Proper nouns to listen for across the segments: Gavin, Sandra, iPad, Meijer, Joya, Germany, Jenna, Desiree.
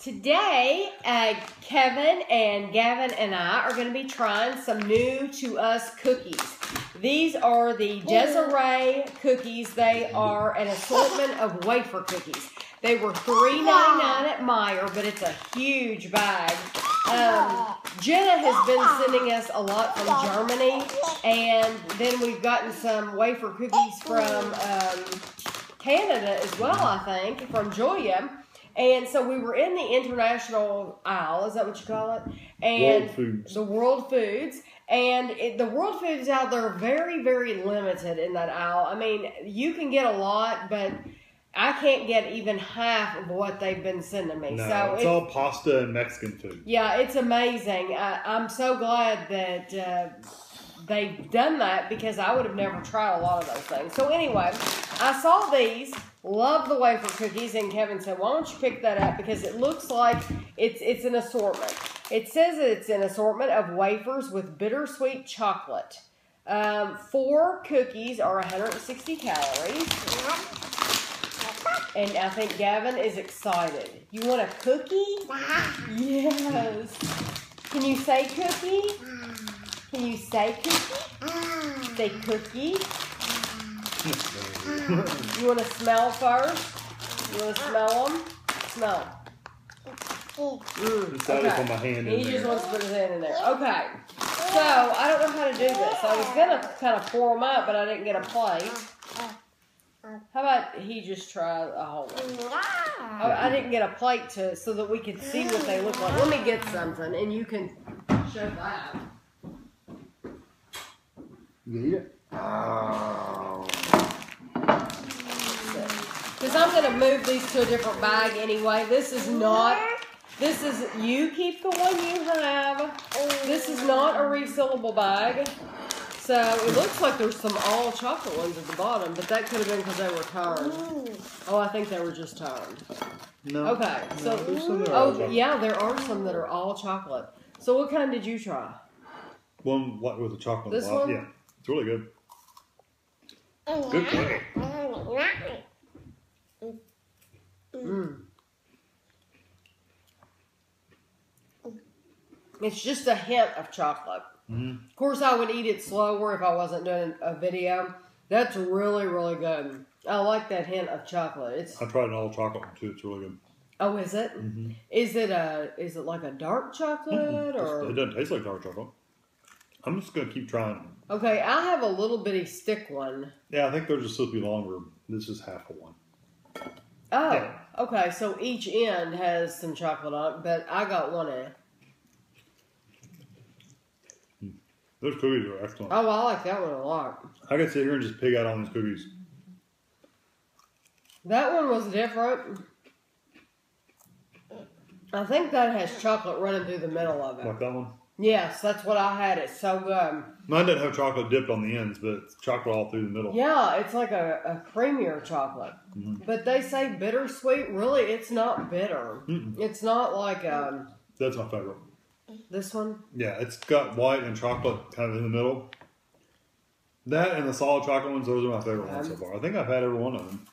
Today, Kevin and Gavin and I are going to be trying some new to us cookies. These are the Desiree cookies. They are an assortment of wafer cookies. They were $3.99 at Meijer, but it's a huge bag. Jenna has been sending us a lot from Germany, and then we've gotten some wafer cookies from Canada as well, I think, from Joya. And so we were in the international aisle, is that what you call it? And world foods. The world foods. And the world foods out there are very, very limited in that aisle. I mean, you can get a lot, but I can't get even half of what they've been sending me. No, so it's all pasta and Mexican food. Yeah, it's amazing. I'm so glad that they've done that because I would have never tried a lot of those things. So anyway, I saw these. Love the wafer cookies, and Kevin said, why don't you pick that up, because it looks like it's an assortment. It says it's an assortment of wafers with bittersweet chocolate. 4 cookies are 160 calories. And I think Gavin is excited. You want a cookie? Yes. Can you say cookie? Can you say cookie? Say cookie. You want to smell first? You want to smell them? Smell them. Okay. He just wants to put his hand in there. Okay. So, I don't know how to do this. I was going to kind of pour them up, but I didn't get a plate. How about he just try a whole one? I didn't get a plate so that we could see what they look like. Let me get something, and you can show that. You eat it? Oh. Because I'm going to move these to a different bag anyway. This is, you keep the one you have. This is not a resealable bag. So it looks like there's some all chocolate ones at the bottom, but that could have been because they were turned. Oh, I think they were just turned. No. Okay. So, no, yeah, there are some that are all chocolate. So what kind did you try? One with a chocolate. This one? Yeah. It's really good. Good cookie. It's just a hint of chocolate. Of course, I would eat it slower if I wasn't doing a video. That's really, really good. I like that hint of chocolate. I tried an all chocolate one too. It's really good. Oh, is it? Is it like a dark chocolate or? It doesn't taste like dark chocolate. I'm just going to keep trying them. Okay, I have a little bitty stick one. Yeah, I think they're just supposed to be longer. This is half a one. Oh, yeah. Okay. So each end has some chocolate on it, but I got one end. Those cookies are excellent. Oh, I like that one a lot. I could sit here and just pig out on these cookies. That one was different. I think that has chocolate running through the middle of it. Like that one? Yes, that's what I had. It's so good. Mine doesn't have chocolate dipped on the ends, but it's chocolate all through the middle. Yeah, it's like a creamier chocolate. But they say bittersweet. Really, it's not bitter. It's not like a... That's my favorite. This one? Yeah, it's got white and chocolate kind of in the middle. That and the solid chocolate ones, those are my favorite ones so far. I think I've had every one of them.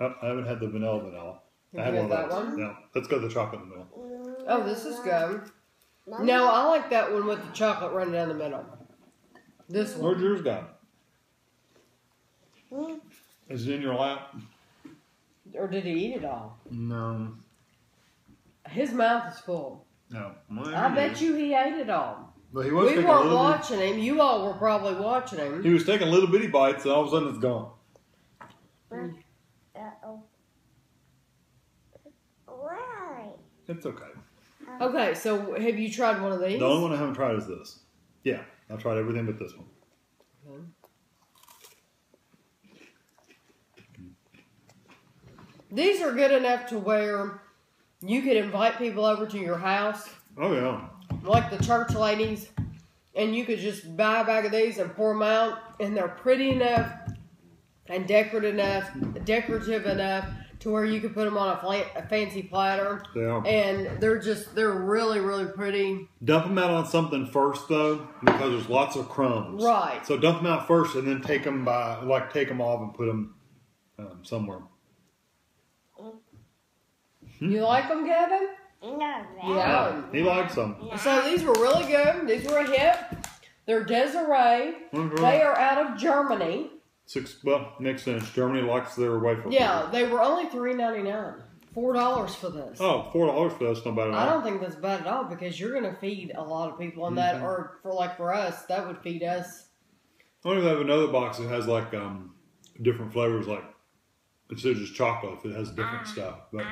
I haven't had the vanilla. I had one of those. One? Yeah, let's go to the chocolate in the middle. Oh, this is good. No, I like that one with the chocolate running down the middle. This one. Where's yours gone? Is it in your lap? Or did he eat it all? No. His mouth is full. No. I bet you he ate it all. But he was we weren't watching him. You all were probably watching him. He was taking little bitty bites, and all of a sudden it's gone. It's okay. Okay, so have you tried one of these? The only one I haven't tried is this. Yeah, I've tried everything but this one. These are good enough to where you could invite people over to your house. Oh, yeah. Like the church ladies. And you could just buy a bag of these and pour them out. And they're pretty enough and decorative enough to where you could put them on a fancy platter. Yeah. And they're really, really pretty. Dump them out on something first, though, because there's lots of crumbs. Right. So dump them out first and then take them take them off and put them somewhere. You like them, Gavin? Yeah, he likes them. Yeah. So these were really good. These were a hit. They're Desiree. Mm-hmm. They are out of Germany. Well, next sentence. Germany likes their wafer. Yeah, they were only $3.99. $4 for this. Oh, $4 for that's not bad at all. I don't think that's bad at all because you're going to feed a lot of people on that. Or for us, that would feed us. I don't even have another box that has like different flavors. Like instead of just chocolate, it has different stuff. But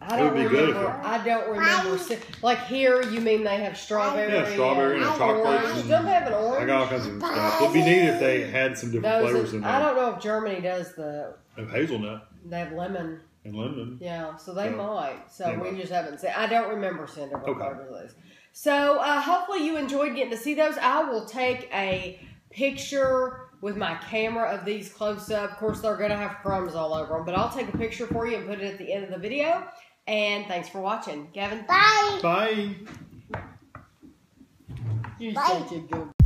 I don't remember. Like here, you mean they have strawberry? Yeah, strawberry and chocolate. Don't they have an orange? I got all kinds of stuff. It'd be neat if they had some different flavors in there. I don't know if Germany does the. They have hazelnut. They have lemon. And lemon. Yeah, so they might. So anyway. We just haven't seen. I don't remember Sandra. Okay. So hopefully you enjoyed getting to see those. I will take a picture with my camera of these close up. Of course, they're going to have crumbs all over them, but I'll take a picture for you and put it at the end of the video. And thanks for watching. Gavin, bye. Bye. You're such a good